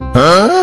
Huh? Huh?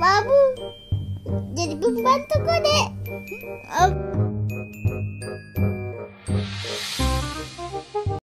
Babu jadi pembantu kok, Dek.